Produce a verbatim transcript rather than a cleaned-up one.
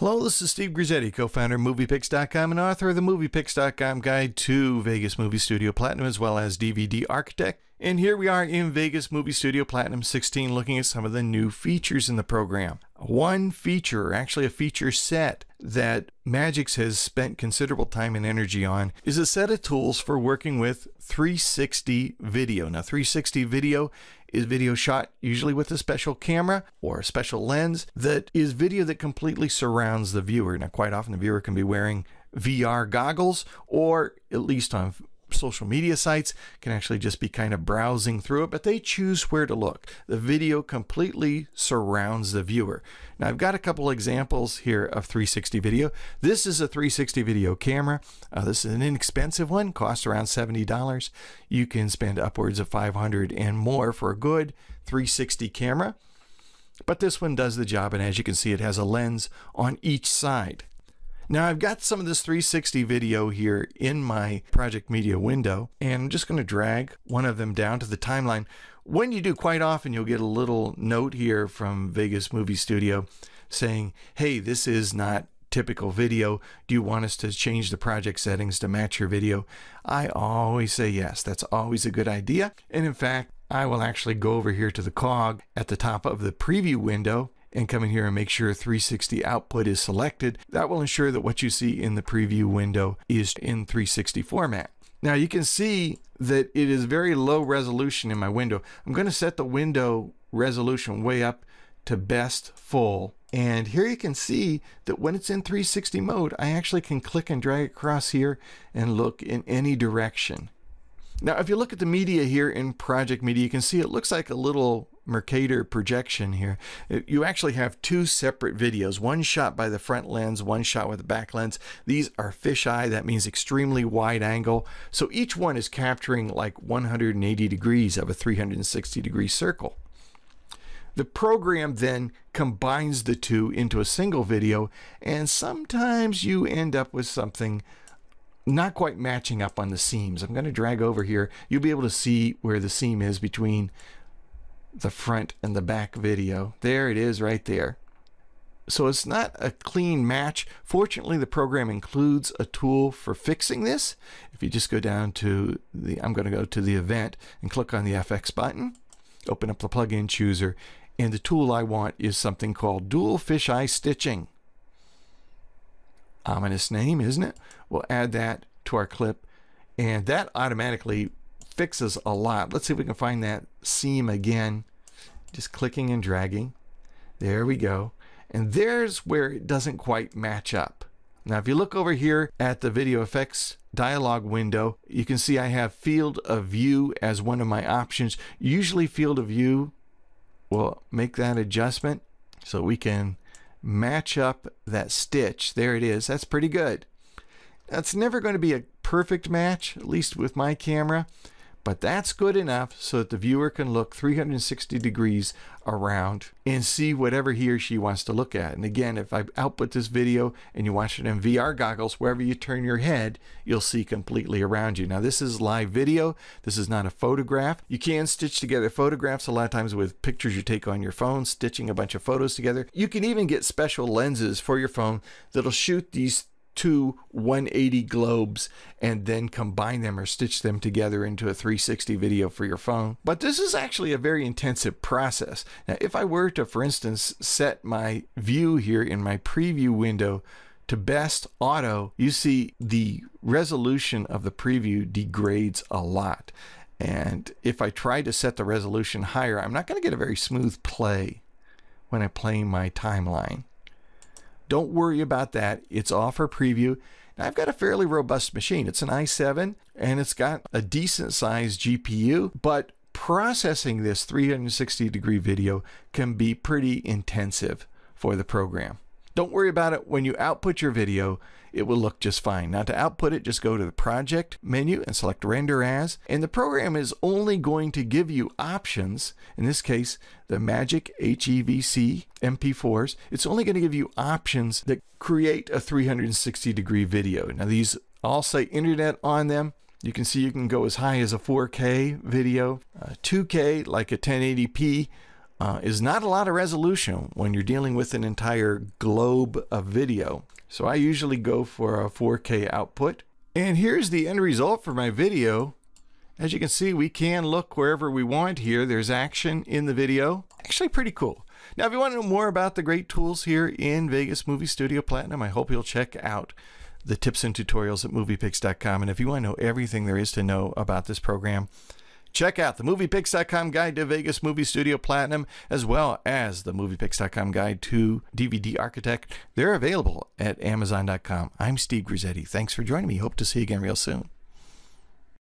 Hello, this is Steve Grisetti, co-founder of Muvipix dot com and author of the Muvipix dot com guide to Vegas Movie Studio Platinum as well as D V D Architect. And here we are in Vegas Movie Studio Platinum sixteen looking at some of the new features in the program. One feature, actually a feature set, that Magix has spent considerable time and energy on is a set of tools for working with three sixty video. Now, three sixty video is video shot usually with a special camera or a special lens that is video that completely surrounds the viewer. Now, quite often the viewer can be wearing V R goggles, or at least on social media sites can actually just be kind of browsing through it, but they choose where to look. The video completely surrounds the viewer. Now, I've got a couple examples here of three sixty video. This is a three sixty video camera. Uh, this is an inexpensive one, costs around seventy dollars. You can spend upwards of five hundred dollars and more for a good three sixty camera. But this one does the job, and as you can see, it has a lens on each side. Now, I've got some of this three sixty video here in my project media window, and I'm just going to drag one of them down to the timeline. When you do, quite often you'll get a little note here from Vegas Movie Studio saying, hey, this is not typical video. Do you want us to change the project settings to match your video? I always say yes. That's always a good idea. And in fact, I will actually go over here to the cog at the top of the preview window and come in here and make sure three sixty output is selected. That will ensure that what you see in the preview window is in three sixty format. Now, you can see that it is very low resolution in my window. I'm going to set the window resolution way up to best full. And here you can see that when it's in three sixty mode, I actually can click and drag across here and look in any direction. Now, if you look at the media here in Project Media, you can see it looks like a little Mercator projection here. You actually have two separate videos, one shot by the front lens, one shot with the back lens. These are fisheye, that means extremely wide angle. So each one is capturing like one hundred eighty degrees of a three hundred sixty degree circle. The program then combines the two into a single video, and sometimes you end up with something not quite matching up on the seams. I'm going to drag over here. You'll be able to see where the seam is between the front and the back video. There it is right there. So it's not a clean match. Fortunately, the program includes a tool for fixing this. If you just go down to the, I'm going to go to the event and click on the F X button, open up the plugin chooser, and the tool I want is something called dual fisheye stitching. Ominous name, isn't it? We'll add that to our clip, and that automatically fixes a lot. Let's see if we can find that seam again. Just clicking and dragging. There we go. And there's where it doesn't quite match up. Now, if you look over here at the video effects dialog window, you can see I have field of view as one of my options. Usually field of view will make that adjustment so we can match up that stitch. There it is. That's pretty good. That's never going to be a perfect match, at least with my camera, but that's good enough so that the viewer can look three hundred sixty degrees around and see whatever he or she wants to look at. And again, if I output this video and you watch it in V R goggles, wherever you turn your head, you'll see completely around you. Now, this is live video. This is not a photograph. You can stitch together photographs a lot of times with pictures you take on your phone, stitching a bunch of photos together. You can even get special lenses for your phone that'll shoot these two one eighty globes and then combine them or stitch them together into a three sixty video for your phone. But this is actually a very intensive process. Now, if I were to, for instance, set my view here in my preview window to best auto, you see the resolution of the preview degrades a lot. And if I try to set the resolution higher, I'm not going to get a very smooth play when I play my timeline. Don't worry about that. It's all for preview. Now, I've got a fairly robust machine. It's an i seven, and it's got a decent sized G P U, but processing this three hundred sixty degree video can be pretty intensive for the program. Don't worry about it. When you output your video, it will look just fine. Now, to output it, just go to the project menu and select render as, and the program is only going to give you options. In this case, the Magix H E V C M P fours. It's only going to give you options that create a three hundred sixty degree video. Now, these all say internet on them. You can see you can go as high as a four K video, uh, two K like a ten eighty p, uh, is not a lot of resolution when you're dealing with an entire globe of video. So I usually go for a four K output. And here's the end result for my video. As you can see, we can look wherever we want here. There's action in the video. Actually pretty cool. Now, if you want to know more about the great tools here in Vegas Movie Studio Platinum, I hope you'll check out the tips and tutorials at Muvipix dot com. And if you want to know everything there is to know about this program, check out the Muvipix dot com guide to Vegas Movie Studio Platinum, as well as the Muvipix dot com guide to D V D Architect. They're available at Amazon dot com. I'm Steve Grisetti. Thanks for joining me. Hope to see you again real soon.